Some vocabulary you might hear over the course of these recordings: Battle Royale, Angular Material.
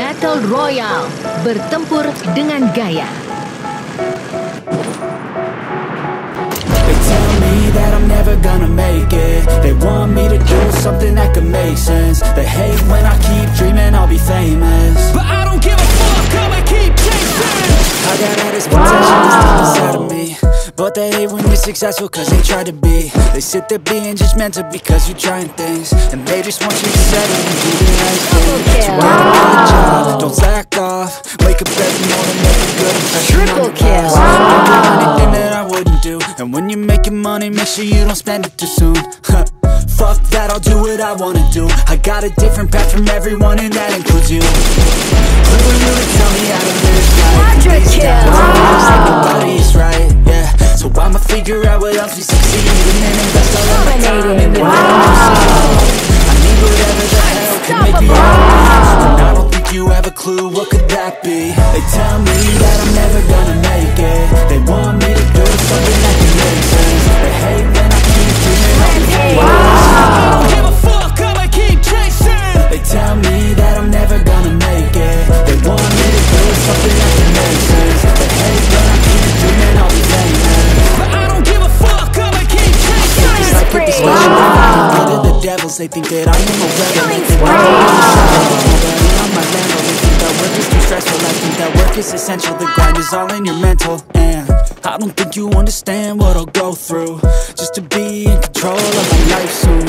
Battle Royale, bertempur dengan gaya. They tell me that I'm never gonna make it. They want me to do something that could make sense. They hate when I keep dreaming I'll be famous, but I don't give a fuck, I'ma keep chasing. I got all this potential that's deep inside of me, but they hate when you're successful cause they try to be. They sit there being judgmental because you're trying things, and they just want you to settle and do the right thing. So get another job, don't slack off. Wake up every morning, make a good impression. Triple kill. So don't do anything that I wouldn't do. And when you're making money, make sure you don't spend it too soon. Fuck that, I'll do what I wanna do. I got a different path from everyone and that includes you. Who are you to tell me how to live life? These times it feels like nobody's right, yeah. So I'ma figure out what else we succeed, and then invest all of my time in the I need whatever the hell can make me happy, and I don't think you have a clue what could that be. They tell me that I'm never gonna make it. They want me to do something that can make sense. They hate when I keep dreaming I'll be famous. I don't give a fuck, I'ma keep chasing. They tell me that I'm never gonna make it. They want me to do something that can make sense. They hate when I keep dreaming I'll be famous. They think that I am a rebel. They think that I'm my level. They think that work is too stressful. I think that work is essential. The grind is all in your mental, and I don't think you understand what I'll go through just to be in control of my life soon.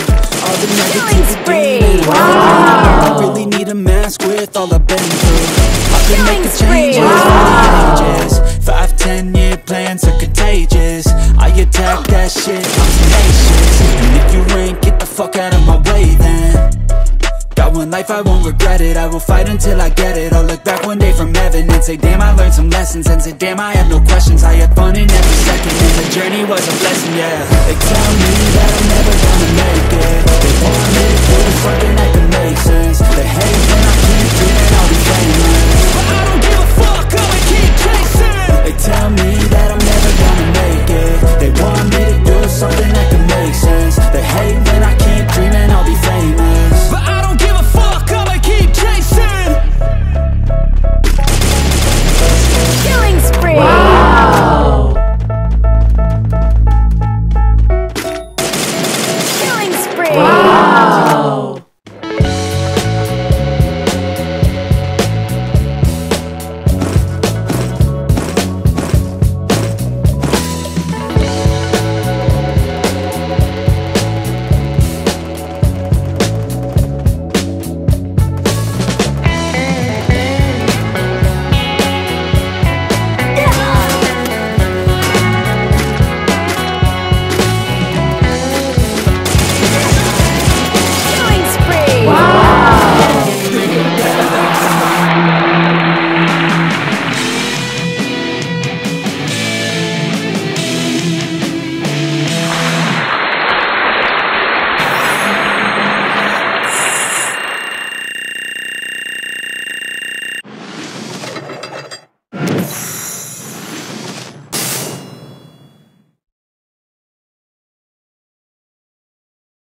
All the negativity I really need a mask with all I've been through. I can make the changes. 5-10 year plans are contagious. I attack that shit, I'm tenacious. And if you ain't get the fuck out of my way then. Got one life, I won't regret it. I will fight until I get it. I'll look back one day from heaven and say damn, I learned some lessons. And say damn, I had no questions. I had fun in every second, and the journey was a blessing, yeah. They tell me that I'm never gonna make it.